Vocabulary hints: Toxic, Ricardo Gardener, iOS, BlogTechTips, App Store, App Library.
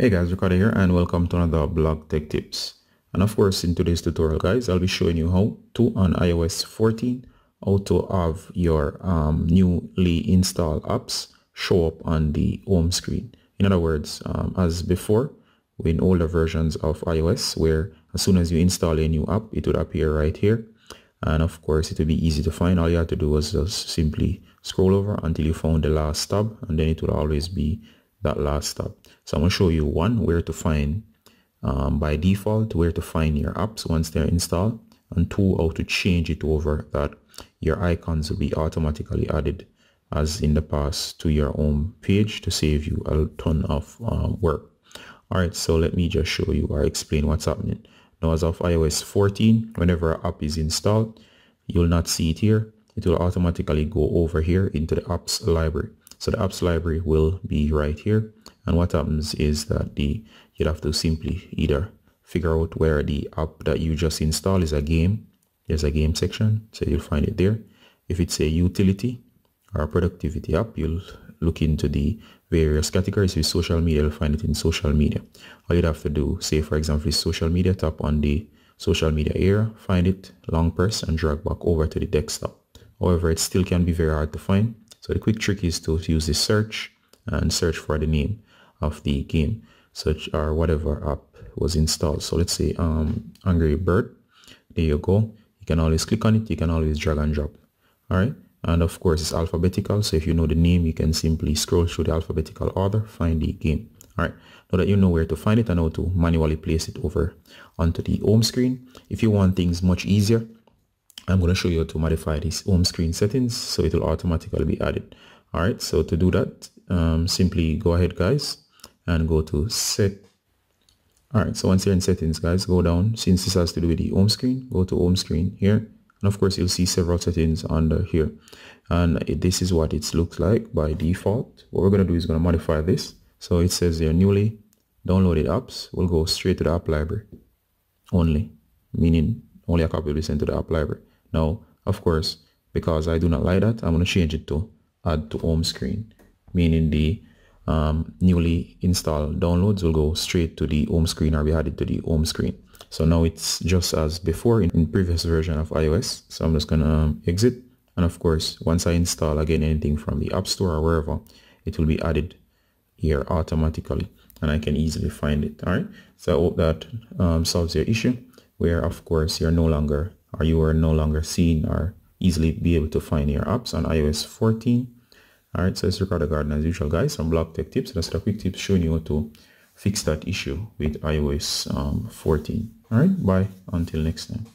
Hey guys, Ricardo here and welcome to another blog tech tips. And of course, in today's tutorial guys, I'll be showing you how to, on iOS 14, how to have your newly installed apps show up on the home screen. In other words, as before in older versions of iOS, where as soon as you install a new app, it would appear right here. And of course, it will be easy to find. All you have to do is just simply scroll over until you found the last tab, and then it will always be that last tab. So I'm going to show you one, where to find by default, where to find your apps once they're installed, and two, how to change it over that your icons will be automatically added as in the past to your home page to save you a ton of work. Alright, so let me just show you or explain what's happening. Now as of iOS 14, whenever an app is installed, you'll not see it here. It will automatically go over here into the apps library. So the apps library will be right here. And what happens is that you'll have to simply either figure out where the app that you just installed is a game. There's a game section, so you'll find it there. If it's a utility or a productivity app, you'll look into the various categories. With social media, you'll find it in social media. All you'd have to do, say for example, is social media, tap on the social media area, find it, long press, and drag back over to the desktop. However, it still can be very hard to find. So the quick trick is to use the search and search for the name of the game, search or whatever app was installed. So let's say Angry Bird. There you go. You can always click on it. You can always drag and drop. All right. And of course, it's alphabetical. So if you know the name, you can simply scroll through the alphabetical order, find the game. All right. Now that you know where to find it and how to manually place it over onto the home screen. If you want things much easier, I'm going to show you how to modify these home screen settings so it will automatically be added. All right. So to do that, simply go ahead guys and go to set. All right. So once you're in settings guys, go down. Since this has to do with the home screen, go to home screen here. And of course, you'll see several settings under here. And this is what it looks like by default. What we're going to do is going to modify this. So it says your newly downloaded apps will go straight to the app library only, meaning only a copy will be sent to the app library. Now, of course, because I do not like that, I'm going to change it to add to home screen, meaning the newly installed downloads will go straight to the home screen or be added to the home screen. So now it's just as before in previous version of iOS. So I'm just going to exit. And of course, once I install again anything from the App Store or wherever, it will be added here automatically and I can easily find it. All right. So I hope that solves your issue where, of course, you are no longer seeing or easily be able to find your apps on iOS 14. All right, so it's Ricardo Gardener as usual, guys, from Blog Tech Tips. That's the quick tips showing you how to fix that issue with iOS 14. All right, bye. Until next time.